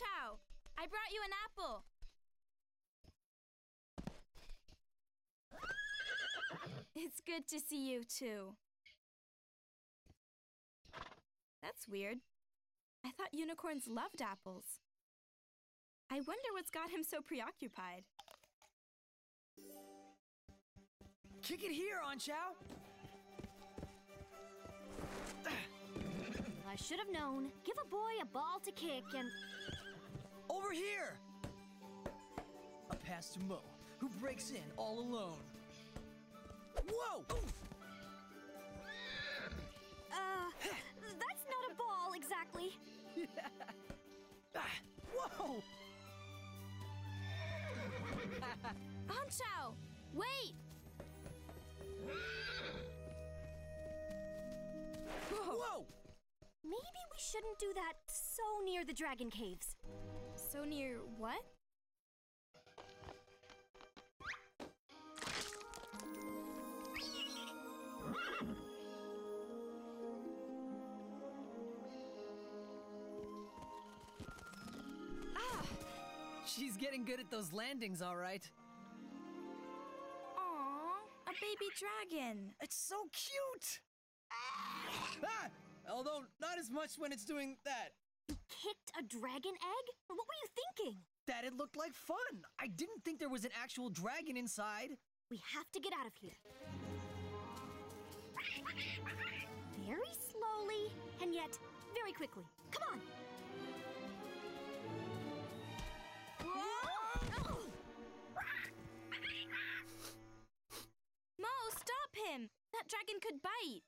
Chow. I brought you an apple. It's good to see you too. That's weird. I thought unicorns loved apples. I wonder what's got him so preoccupied. Kick it here, Ancho! I should have known. Give a boy a ball to kick and... Over here! A pass to Mo, who breaks in all alone. Whoa! Oof! That's not a ball, exactly. Whoa! Ancho! Wait! Whoa! Maybe we shouldn't do that so near the dragon caves. So near what? She's getting good at those landings, all right. Aww, a baby dragon. It's so cute! Ah! Although, not as much when it's doing that. You kicked a dragon egg? What were you thinking? That it looked like fun. I didn't think there was an actual dragon inside. We have to get out of here. Very slowly, and yet very quickly. Come on! Mo, stop him! That dragon could bite!